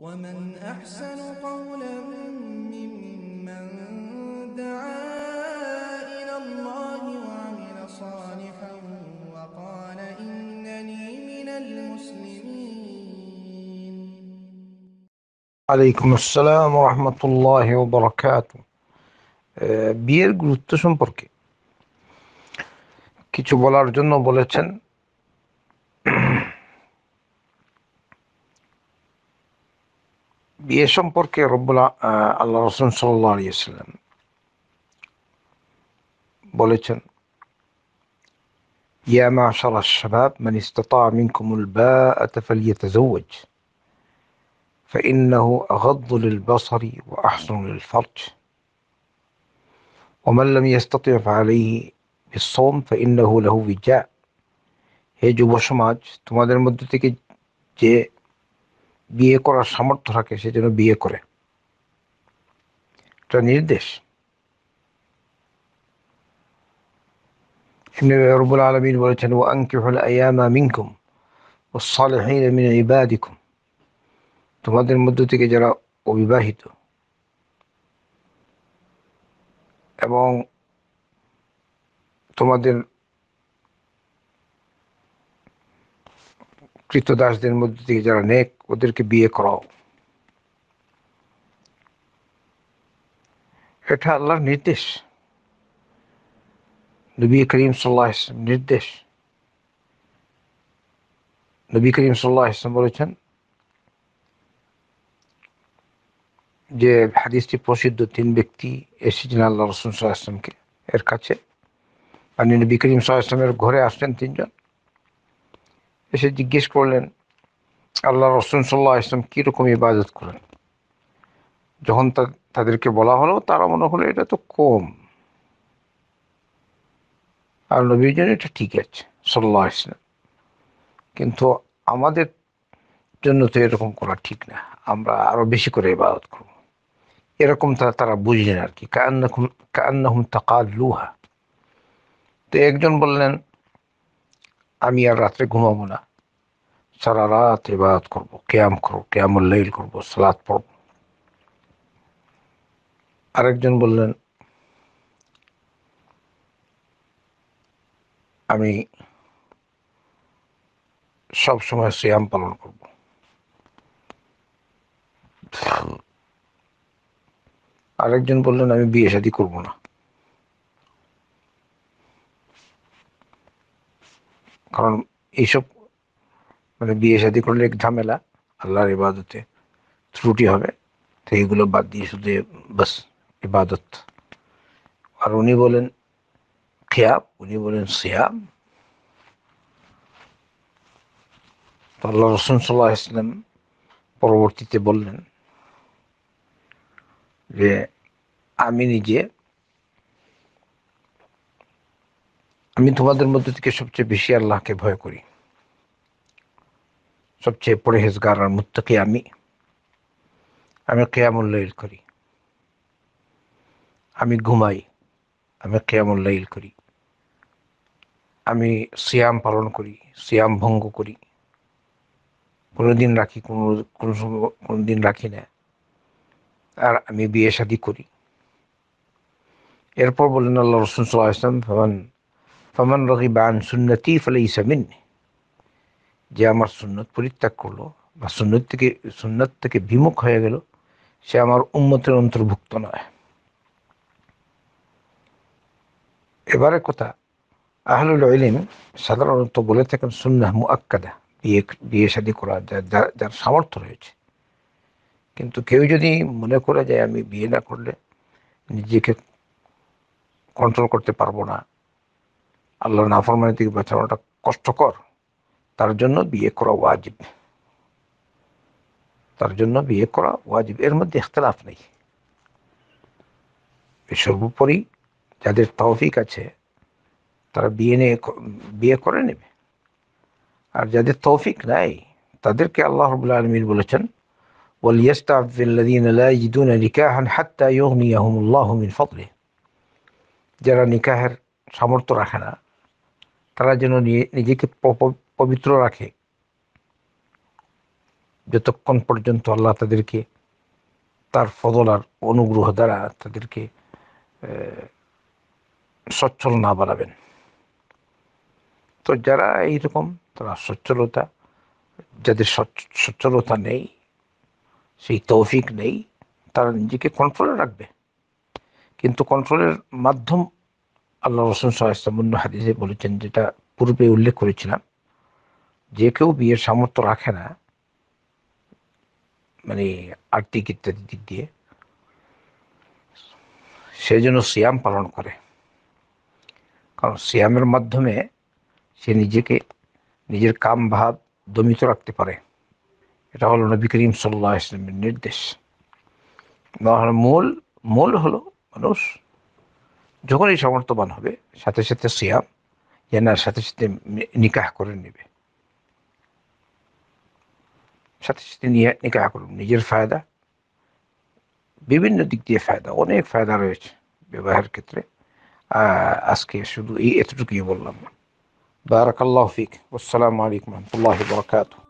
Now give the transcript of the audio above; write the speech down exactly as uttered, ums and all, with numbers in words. ومن أحسن قولا ممن دعا إلى الله وعمل صالحا وقال إنني من المسلمين. عليكم السلام ورحمة الله وبركاته. বিয়ের গুরুত্ব সম্পর্কে কিছু বলার জন্য বলেছেন। বিয়ে সম্পর্কে রব্বুল আল্লাহ রাসূল সাল্লাল্লাহু আলাইহি ওয়াসাল্লাম বলেছেন, ইয়া মা'শারা আশ-শাবাব মান ইসতাতা মিনকুমুল বাআতা ফালইতাযাওয়াজ ফাইন্নাহু আগাদ্দু লিল-বাসারি ওয়া আহসানু লিল-ফারজ ওয়া মান লাম ইস্তাতি' ফালাইহি বিস-সাওম ফাইন্নাহু লাহু বিজা। হে যুব সমাজ, তোমাদের মধ্যে থেকে যে বিয়ে করার সামর্থ্য রাখে সে যেন বিয়ে করে, এটা নির্দেশ। রব্বুল আলামিন বলেছেন, ওয়ানকিহুল আইয়ামা মিনকুম ওয়াস-সালিহিন মিন ইবাদিকুম, তোমাদের মধ্য থেকে যারা অবিবাহিত এবং তোমাদের কৃতদাসদের মধ্যে থেকে যারা নেক, ওদেরকে বিয়ে করাও। এটা আল্লাহর নির্দেশ, নবী করিম সাল্লাল্লাহু আলাইহি ওয়াসাল্লাম নির্দেশ। নবী করিম সাল্লাল্লাহু আলাইহি ওয়াসাল্লাম বলেছেন, যে হাদিসটি প্রসিদ্ধ, তিন ব্যক্তি এসেছেন আল্লাহ রাসূল সাল্লাল্লাহু আলাইহি ওয়াসাল্লামকে এর কাছে, মানে নবী করিম সাল্লাল্লাহু আলাইহি ওয়াসাল্লামের ঘরে আসলেন তিনজন, এসে জিজ্ঞেস করলেন আল্লাহ রাসূল সাল্লাল্লাহু আলাইহি ওয়াসাল্লাম কীরকম ইবাদত করেন। যখন তাদেরকে বলা হলো, তারা মনে হলো এটা তো কম, আর নবীর জন্য এটা ঠিক আছে সাল্লাল্লাহু আলাইহি ওয়াসাল্লাম, কিন্তু আমাদের জন্য তো এরকম করা ঠিক না, আমরা আরও বেশি করে ইবাদত করব। এরকম তারা তারা বুঝলেন আর কি, কাআন্নাকুম কাআন্নাহুম তাকাল্লুহা। তো একজন বললেন, আমি আর রাত্রে ঘুমাবো না, সারা রাত ইবাদত করবো, কিয়াম করবো, কিয়ামুল লাইল করবো, সালাত পড়বো। আরেকজন বললেন, আমি সব সময় সিয়াম পালন করব। আরেকজন বললেন, আমি বিয়ে শাদী করবো না, কারণ এইসব মানে বিয়ে শাদী করলে এক ঝামেলা, আল্লাহর ইবাদতে ত্রুটি হবে, তো এইগুলো বাদ দিয়ে শুধু বাস ইবাদত। আর উনি বলেন খিয়াব, উনি বলেন সিয়াম। তো আল্লাহ রাসূল সাল্লাল্লাহু আলাইহি ওয়াসাল্লাম পরবর্তীতে বললেন যে আমি নিজে আমি তোমাদের মধ্যে থেকে সবচেয়ে বেশি আল্লাহকে ভয় করি, সবচেয়ে পরহেজগার আর মুত্তাকি আমি। আমি কিয়ামুল লাইল করি, আমি ঘুমাই, আমি কিয়ামুল লাইল করি, আমি সিয়াম পালন করি, সিয়াম ভঙ্গ করি, কোনোদিন রাখি, কোনো কোনো কোনোদিন রাখি না, আর আমি বিয়ে শাদী করি। এরপর বলেন আল্লাহ রাসূল সাল্লাল্লাহু আলাইহি ওয়াসাল্লাম, ভগবান ফমান রাগিবা আন সুন্নতি ফালাইসা মিন্নি, যে আমার সুন্নত পরিত্যাগ করলো বা সুন্নত থেকে সুন্নত থেকে বিমুখ হয়ে গেল, সে আমার উম্মতের অন্তর্ভুক্ত নয়। এবারে কথা, আহলুল ইলম সাধারণত বলে থাকেন সুন্নাহ মুআক্কাদা, বিয়ে বিয়ে শাদী করা যার যার সামর্থ্য রয়েছে, কিন্তু কেউ যদি মনে করে যে আমি বিয়ে না করলে নিজেকে কন্ট্রোল করতে পারবো না, আল্লাহ নাফরমানি থেকে বাঁচানোটা কষ্টকর, তার জন্য বিয়ে করা ওয়াজিব, তার জন্য বিয়ে করা ওয়াজিব, এর মধ্যে ইখতিলাফ নেই। সর্বোপরি যাদের তৌফিক আছে তারা বিয়ে নিয়ে বিয়ে করে নেবে, আর যাদের তৌফিক নাই তাদেরকে আল্লাহ রাব্বুল আলামিন বলেছেন, ওয়ালিয়াস্তা'ফিল লাযীনা লা ইয়াজিদুনা নিকাহান হাত্তা ইউগনিয়াহুমুল্লাহু মিন ফাদলিহি, যারা নিকাহের সামর্থ্য রাখে না তারা যেন নিজেকে পবিত্র রাখে, যতক্ষণ পর্যন্ত আল্লাহ তাদেরকে তার ফজল আর অনুগ্রহ দ্বারা তাদেরকে সচ্ছল না বানাবেন। তো যারা এইরকম তারা সচ্ছলতা, যাদের সচ্ছলতা নেই, সেই তৌফিক নেই, তারা নিজেকে কন্ট্রোলে রাখবে। কিন্তু কন্ট্রোলের মাধ্যম আল্লাহ রসুল সাল্লাল্লাহু হাদিসে বলেছেন, যেটা পূর্বে উল্লেখ করেছিলাম, যে কেউ বিয়ের সামর্থ্য রাখে না, মানে আর্থিক ইত্যাদি দিক দিয়ে, সেই জন্য সিয়াম পালন করে। কারণ সিয়ামের মাধ্যমে সে নিজেকে, নিজের কাম ভাব দমিত রাখতে পারে। এটা হলো নবী করিম সাল্লাল্লাহু আলাইহি ওয়াসাল্লামের নির্দেশ। মূল মূল হলো মানুষ যখন এই সামর্থ্যবান হবে সাথে সাথে সিয়াম জানার সাথে সাথে নিকাহ করে নেবে, সাথে সাথে নিয়ে নিকাহ করুন। নিজের ফায়দা, বিভিন্ন দিক দিয়ে ফায়দা, অনেক ফায়দা রয়েছে বিবাহের ক্ষেত্রে। আজকে শুধু এই এতটুকুই বললাম। বারাকাল্লাহু ফিক, ওয়াসসালামু আলাইকুম ওয়া রাহমাতুল্লাহি ওয়া বারাকাতুহু।